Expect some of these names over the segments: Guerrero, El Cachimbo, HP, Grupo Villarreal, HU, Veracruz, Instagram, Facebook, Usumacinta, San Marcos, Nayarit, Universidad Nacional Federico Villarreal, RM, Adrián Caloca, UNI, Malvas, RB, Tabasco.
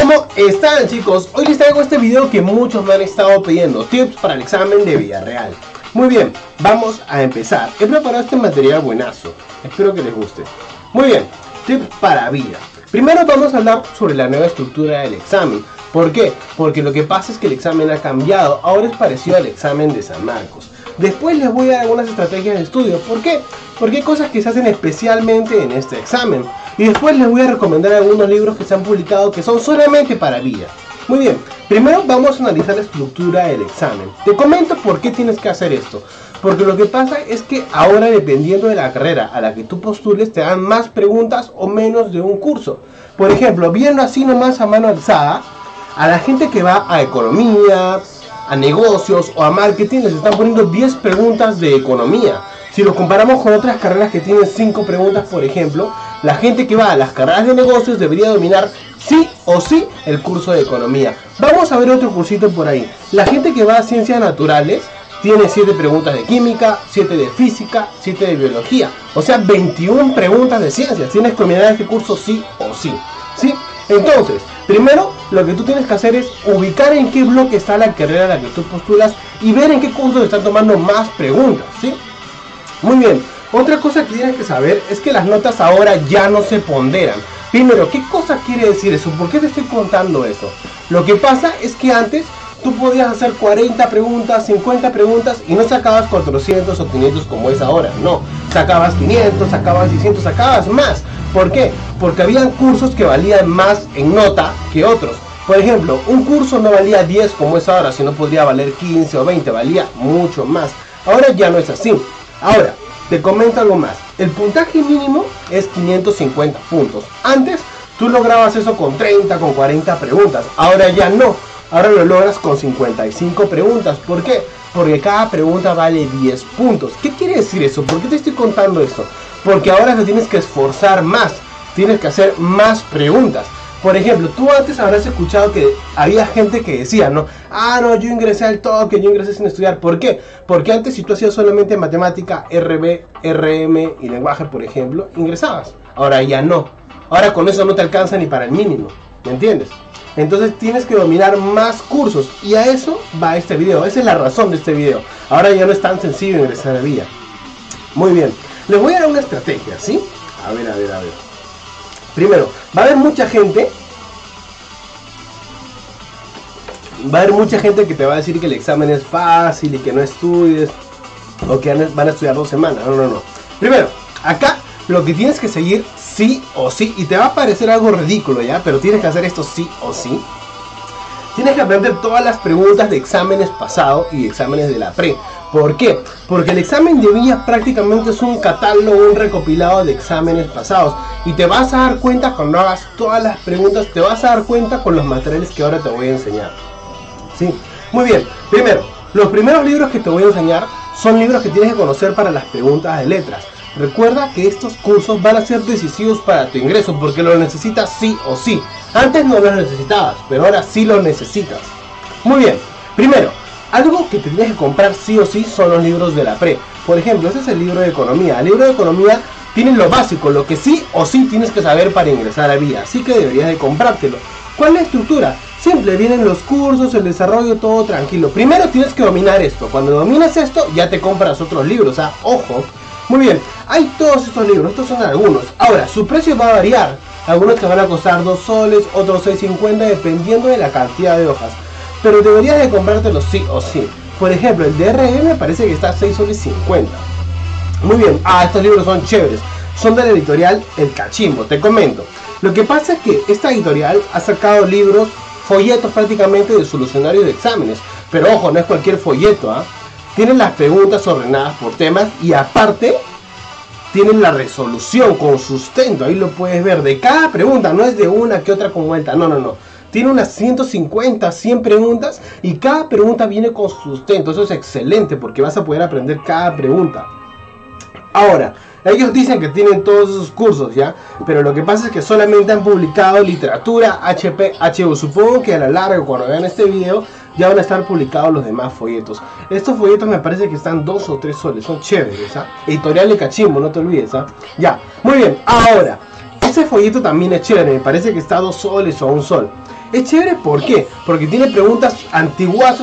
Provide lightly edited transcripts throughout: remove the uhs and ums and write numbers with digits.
¿Cómo están, chicos? Hoy les traigo este video que muchos me han estado pidiendo, tips para el examen de Villarreal. Muy bien, vamos a empezar. He preparado este material buenazo, espero que les guste. Muy bien, tips para vida. Primero vamos a hablar sobre la nueva estructura del examen. ¿Por qué? Porque lo que pasa es que el examen ha cambiado, ahora es parecido al examen de San Marcos. Después les voy a dar algunas estrategias de estudio. ¿Por qué? Porque hay cosas que se hacen especialmente en este examen. Y después les voy a recomendar algunos libros que se han publicado que son solamente para vida. Muy bien, primero vamos a analizar la estructura del examen. Te comento por qué tienes que hacer esto. Porque lo que pasa es que ahora, dependiendo de la carrera a la que tú postules, te dan más preguntas o menos de un curso. Por ejemplo, viendo así nomás a mano alzada, a la gente que va a economía, a negocios o a marketing les están poniendo 10 preguntas de economía. Si lo comparamos con otras carreras que tienen 5 preguntas, por ejemplo, la gente que va a las carreras de negocios debería dominar sí o sí el curso de economía. Vamos a ver otro cursito por ahí. La gente que va a ciencias naturales tiene 7 preguntas de química, 7 de física, 7 de biología. O sea, 21 preguntas de ciencias. Tienes que dominar este curso sí o sí. ¿Sí? Entonces, primero lo que tú tienes que hacer es ubicar en qué bloque está la carrera a la que tú postulas y ver en qué curso te están tomando más preguntas, ¿sí? Muy bien, otra cosa que tienes que saber es que las notas ahora ya no se ponderan. Primero, ¿qué cosa quiere decir eso? ¿Por qué te estoy contando eso? Lo que pasa es que antes tú podías hacer 40 preguntas, 50 preguntas y no sacabas 400 o 500 como es ahora. No, sacabas 500, sacabas 600, sacabas más. ¿Por qué? Porque habían cursos que valían más en nota que otros. Por ejemplo, un curso no valía 10 como es ahora, sino podría valer 15 o 20, valía mucho más. Ahora ya no es así. Ahora, te comento algo más. El puntaje mínimo es 550 puntos. Antes, tú lograbas eso con 30, con 40 preguntas. Ahora ya no. Ahora lo logras con 55 preguntas. ¿Por qué? Porque cada pregunta vale 10 puntos. ¿Qué quiere decir eso? ¿Por qué te estoy contando esto? Porque ahora te tienes que esforzar más, tienes que hacer más preguntas. Por ejemplo, tú antes habrás escuchado que había gente que decía, ¿no? Ah, no, yo ingresé al toque, yo ingresé sin estudiar. ¿Por qué? Porque antes, si tú hacías solamente matemática, RB, RM y lenguaje, por ejemplo, ingresabas. Ahora ya no. Ahora con eso no te alcanza ni para el mínimo, ¿me entiendes? Entonces tienes que dominar más cursos y a eso va este video. Esa es la razón de este video. Ahora ya no es tan sencillo ingresar a Villa. Muy bien. Les voy a dar una estrategia, ¿sí? A ver. Primero, va a haber mucha gente que te va a decir que el examen es fácil y que no estudies o que van a estudiar 2 semanas. No. Primero, acá lo que tienes que seguir sí o sí, y te va a parecer algo ridículo ya, pero tienes que hacer esto sí o sí. Tienes que aprender todas las preguntas de exámenes pasados y exámenes de la pre. ¿Por qué? Porque el examen de Villa prácticamente es un catálogo, un recopilado de exámenes pasados. Y te vas a dar cuenta cuando hagas todas las preguntas, te vas a dar cuenta con los materiales que ahora te voy a enseñar. ¿Sí? Muy bien, primero, los primeros libros que te voy a enseñar son libros que tienes que conocer para las preguntas de letras. Recuerda que estos cursos van a ser decisivos para tu ingreso porque los necesitas sí o sí. Antes no los necesitabas, pero ahora sí los necesitas. Muy bien, primero, algo que te tienes que comprar sí o sí son los libros de la pre. Por ejemplo, este es el libro de economía. El libro de economía tiene lo básico, lo que sí o sí tienes que saber para ingresar a Villa, así que deberías de comprártelo. ¿Cuál es la estructura? Simple, vienen los cursos, el desarrollo, todo tranquilo. Primero tienes que dominar esto. Cuando dominas esto, ya te compras otros libros. Ah, ojo. Muy bien, hay todos estos libros, estos son algunos. Ahora, su precio va a variar. Algunos te van a costar 2 soles, otros 6.50, dependiendo de la cantidad de hojas. Pero deberías de comprártelo sí o sí. Por ejemplo, el DRM parece que está a 6 soles 50. Muy bien, estos libros son chéveres. Son de la editorial El Cachimbo, te comento. Lo que pasa es que esta editorial ha sacado libros, folletos prácticamente de solucionarios de exámenes. Pero ojo, no es cualquier folleto, ¿ah? Tienen las preguntas ordenadas por temas y aparte tienen la resolución con sustento. Ahí lo puedes ver de cada pregunta, no es de una que otra con vuelta, no. Tiene unas 150, 100 preguntas y cada pregunta viene con sustento. Eso es excelente porque vas a poder aprender cada pregunta. Ahora, ellos dicen que tienen todos esos cursos ya, pero lo que pasa es que solamente han publicado literatura, HP, HU. Supongo que a la larga, cuando vean este video, ya van a estar publicados los demás folletos. Estos folletos me parece que están 2 o 3 soles, son chéveres, ¿ah? Editorial El Cachimbo, no te olvides, ¿ah? Ya, muy bien, ahora, ese folleto también es chévere, me parece que está a 2 soles o a 1 sol. Es chévere, ¿por qué? Porque tiene preguntas antiguas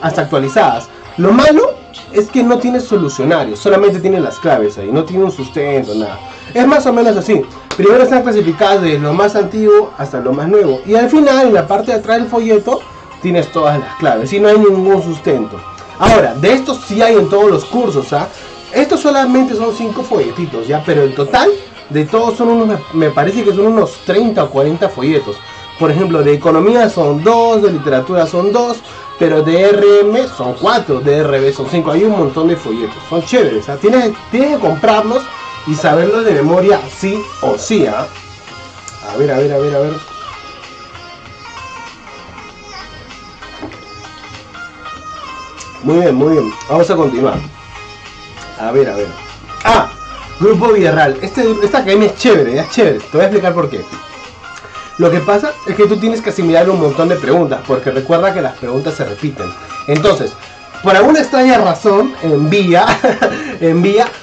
hasta actualizadas. Lo malo es que no tiene solucionarios, solamente tiene las claves ahí, no tiene un sustento, nada. Es más o menos así. Primero están clasificadas de lo más antiguo hasta lo más nuevo. Y al final, en la parte de atrás del folleto, tienes todas las claves y no hay ningún sustento. Ahora, de estos sí hay en todos los cursos, ¿ah? Estos solamente son 5 folletitos, ¿ya? Pero en total, de todos son unos, me parece que son unos 30 o 40 folletos. Por ejemplo, de economía son 2, de literatura son 2, pero de RM son 4, de RB son 5. Hay un montón de folletos, son chéveres, ¿ah? Tienes que comprarlos y saberlos de memoria sí o sí, ¿ah? A ver, a ver, a ver, a ver. Muy bien, muy bien. Vamos a continuar. A ver, a ver. Ah, Grupo Villarreal. Esta academia es chévere, ya es chévere. Te voy a explicar por qué. Lo que pasa es que tú tienes que asimilar un montón de preguntas, porque recuerda que las preguntas se repiten. Entonces, por alguna extraña razón, en vía,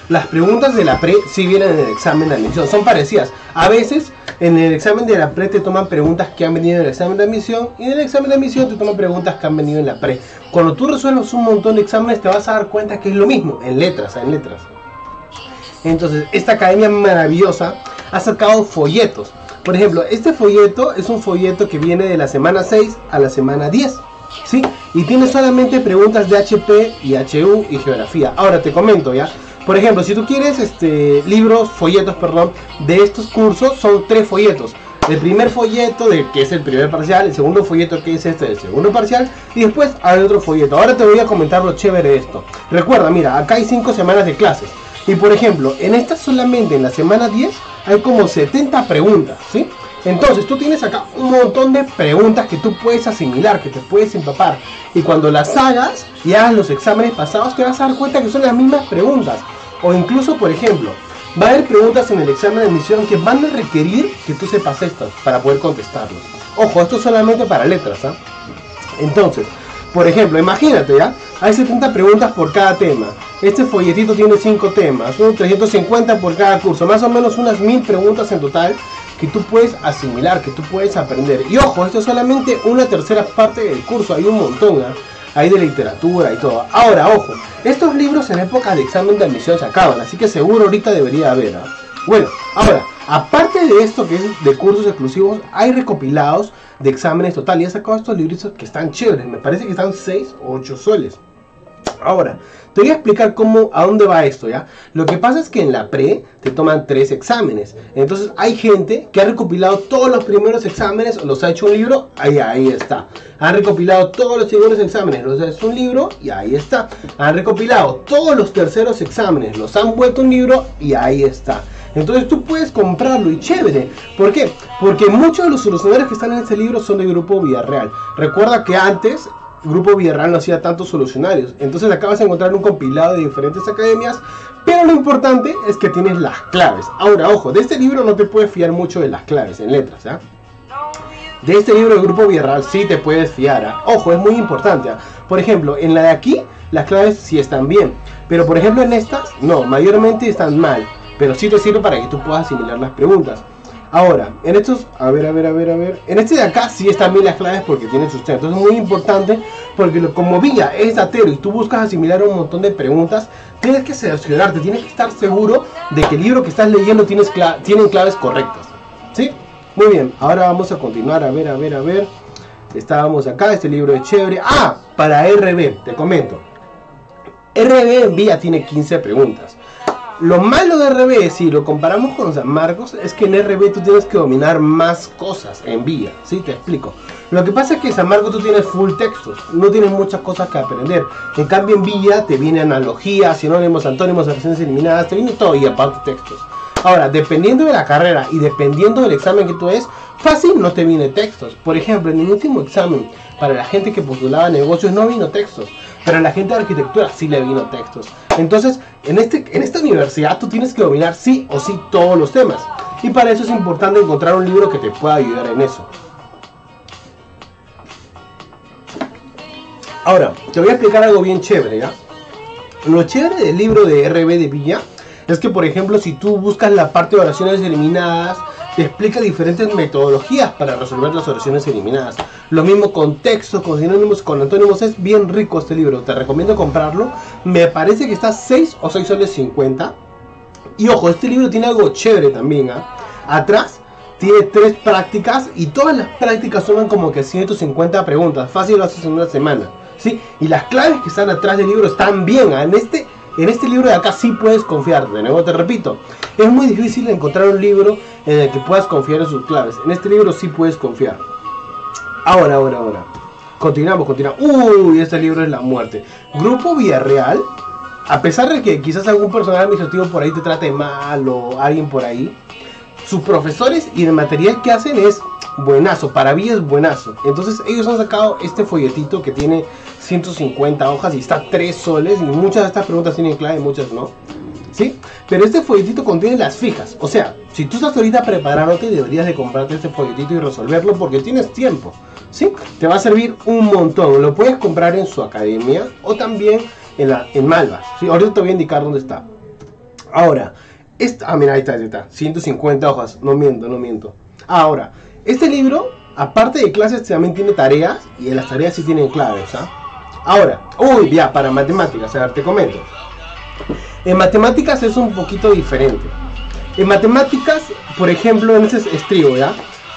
las preguntas de la pre sí vienen en el examen de admisión. Son parecidas. A veces, en el examen de la pre te toman preguntas que han venido en el examen de admisión, y en el examen de admisión te toman preguntas que han venido en la pre. Cuando tú resuelves un montón de exámenes, te vas a dar cuenta que es lo mismo, en letras, en letras. Entonces, esta academia maravillosa ha sacado folletos. Por ejemplo, este folleto es un folleto que viene de la semana 6 a la semana 10, ¿sí? Y tiene solamente preguntas de HP y HU y geografía. Ahora te comento, ¿ya? Por ejemplo, si tú quieres libros, folletos, perdón, de estos cursos, son 3 folletos. El primer folleto, que es el primer parcial, el segundo folleto, que es este del segundo parcial, y después hay otro folleto. Ahora te voy a comentar lo chévere de esto. Recuerda, mira, acá hay 5 semanas de clases. Y por ejemplo, en esta solamente en la semana 10 hay como 70 preguntas, ¿sí? Entonces tú tienes acá un montón de preguntas que tú puedes asimilar, que te puedes empapar. Y cuando las hagas y hagas los exámenes pasados, te vas a dar cuenta que son las mismas preguntas. O incluso, por ejemplo, va a haber preguntas en el examen de admisión que van a requerir que tú sepas estas para poder contestarlas. Ojo, esto es solamente para letras, ¿ah? Entonces, por ejemplo, imagínate, ¿ya? Hay 70 preguntas por cada tema. Este folletito tiene 5 temas, son 350 por cada curso, más o menos unas 1000 preguntas en total que tú puedes asimilar, que tú puedes aprender. Y ojo, esto es solamente una tercera parte del curso, hay un montón, ¿eh? Hay de literatura y todo. Ahora, ojo, estos libros en época de examen de admisión se acaban, así que seguro ahorita debería haber, ¿eh? Bueno, ahora, aparte de esto que es de cursos exclusivos, hay recopilados de exámenes total. Y he sacado estos libritos que están chéveres, me parece que están 6 o 8 soles. Ahora, te voy a explicar a dónde va esto, ¿ya? Lo que pasa es que en la pre te toman 3 exámenes. Entonces hay gente que ha recopilado todos los primeros exámenes, los ha hecho un libro, ahí está. Han recopilado todos los segundos exámenes, los ha hecho un libro, y ahí está. Han recopilado todos los terceros exámenes, los han vuelto un libro, y ahí está. Entonces tú puedes comprarlo y chévere. ¿Por qué? Porque muchos de los solucionarios que están en este libro son del Grupo Villarreal. Recuerda que antes Grupo Villarreal no hacía tantos solucionarios. Entonces acá vas a encontrar un compilado de diferentes academias, pero lo importante es que tienes las claves. Ahora, ojo, de este libro no te puedes fiar mucho de las claves en letras, ¿eh? De este libro del Grupo Villarreal sí te puedes fiar, ¿eh? Ojo, es muy importante, ¿eh? Por ejemplo, en la de aquí las claves sí están bien, pero por ejemplo en estas no, mayormente están mal, pero sí te sirve para que tú puedas asimilar las preguntas. Ahora, en estos, a ver, en este de acá sí están bien las claves porque tiene sustento. Es muy importante porque como Villa es atero y tú buscas asimilar un montón de preguntas, tienes que cerciorarte, tienes que estar seguro de que el libro que estás leyendo tienen claves correctas, ¿sí? Muy bien, ahora vamos a continuar, a ver. Estábamos acá, este libro es chévere. Ah, para RB, te comento. RB en Villa tiene 15 preguntas. Lo malo de RB, si lo comparamos con San Marcos, es que en RB tú tienes que dominar más cosas en Villa, ¿sí? Te explico. Lo que pasa es que en San Marcos tú tienes full textos, no tienes muchas cosas que aprender. En cambio en Villa te viene analogías, sinónimos, antónimos, acciones eliminadas, te viene todo y aparte textos. Ahora, dependiendo de la carrera y dependiendo del examen que tú des, fácil no te viene textos. Por ejemplo, en el último examen, para la gente que postulaba negocios no vino textos, pero la gente de arquitectura sí le vino textos. Entonces, en esta universidad tú tienes que dominar sí o sí todos los temas. Y para eso es importante encontrar un libro que te pueda ayudar en eso. Ahora, te voy a explicar algo bien chévere, ¿ya? Lo chévere del libro de RB de Villa es que, por ejemplo, si tú buscas la parte de oraciones eliminadas, que explica diferentes metodologías para resolver las oraciones eliminadas. Lo mismo con textos, con sinónimos, con antónimos. Es bien rico este libro, te recomiendo comprarlo. Me parece que está 6 o 6 soles 50. Y ojo, este libro tiene algo chévere también, atrás tiene 3 prácticas y todas las prácticas suman como que 150 preguntas. Fácil, lo haces en una semana, ¿sí? Y las claves que están atrás del libro están bien, en este libro de acá sí puedes confiar. De nuevo te repito, es muy difícil encontrar un libro en el que puedas confiar en sus claves. En este libro sí puedes confiar. Ahora continuamos. Uy, este libro es la muerte. Grupo Villarreal. A pesar de que quizás algún personal administrativo por ahí te trate mal o alguien por ahí, sus profesores y el material que hacen es buenazo, para mí es buenazo. Entonces ellos han sacado este folletito que tiene 150 hojas y está a 3 soles y muchas de estas preguntas tienen clave, muchas no, ¿sí? Pero este folletito contiene las fijas, o sea, si tú estás ahorita preparándote deberías de comprarte este folletito y resolverlo porque tienes tiempo, ¿sí? Te va a servir un montón, lo puedes comprar en su academia o también en Malvas, ¿sí? Ahorita te voy a indicar dónde está. Ahora, mira, ahí está, 150 hojas, no miento. Ahora, este libro, aparte de clases, también tiene tareas, y en las tareas sí tienen claves, Ahora, para matemáticas, a ver, te comento. En matemáticas es un poquito diferente. En matemáticas, por ejemplo, en ese es trigo,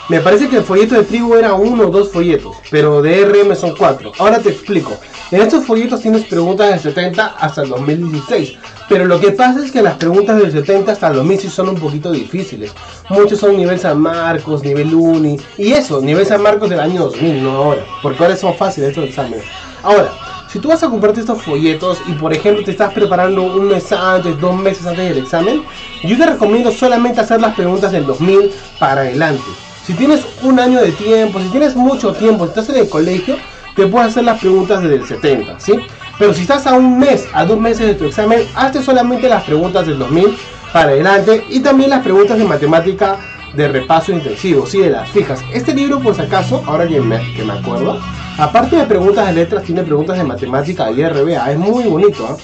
me parece que el folleto de trigo era 1 o 2 folletos, pero de RM son 4. Ahora te explico. En estos folletos tienes preguntas del 70 hasta el 2016, pero lo que pasa es que las preguntas del 70 hasta el 2016 son un poquito difíciles. Muchos son nivel San Marcos, nivel Uni, y eso, nivel San Marcos del año 2000, no ahora, porque ahora son fáciles estos exámenes. Ahora, si tú vas a comprarte estos folletos y por ejemplo te estás preparando un mes antes, 2 meses antes del examen, yo te recomiendo solamente hacer las preguntas del 2000 para adelante. Si tienes un año de tiempo, si tienes mucho tiempo, si estás en el colegio, te puedes hacer las preguntas desde el 70, ¿sí? Pero si estás a 1 mes, a 2 meses de tu examen, hazte solamente las preguntas del 2000 para adelante y también las preguntas de matemática de repaso intensivo, ¿sí? De las fijas. Este libro, por si acaso, ahora que me acuerdo, aparte de preguntas de letras, tiene preguntas de matemática y RBA. Es muy bonito,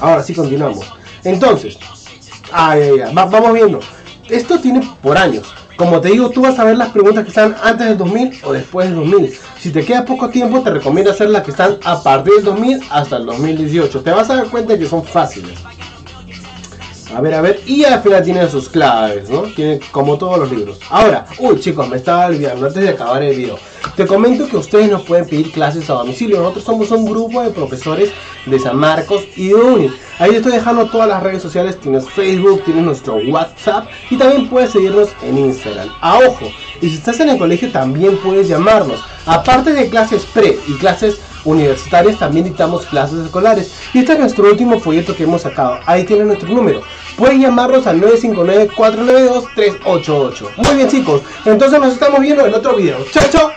Ahora sí, continuamos. Entonces, vamos viendo. Esto tiene por años. Como te digo, tú vas a ver las preguntas que están antes del 2000 o después del 2000. Si te queda poco tiempo, te recomiendo hacer las que están a partir del 2000 hasta el 2018. Te vas a dar cuenta de que son fáciles. A ver. Y al final tienen sus claves, ¿no? Tienen como todos los libros. Ahora, chicos, me estaba olvidando antes de acabar el video. Te comento que ustedes nos pueden pedir clases a domicilio. Nosotros somos un grupo de profesores de San Marcos y de UNI. Ahí estoy dejando todas las redes sociales, tienes Facebook, tienes nuestro WhatsApp y también puedes seguirnos en Instagram. Ojo, y si estás en el colegio también puedes llamarnos. Aparte de clases pre y clases universitarias, también dictamos clases escolares. Y este es nuestro último folleto que hemos sacado. Ahí tienen nuestro número. Pueden llamarnos al 959-492-388. Muy bien, chicos, entonces nos estamos viendo en otro video. ¡Chao, chao!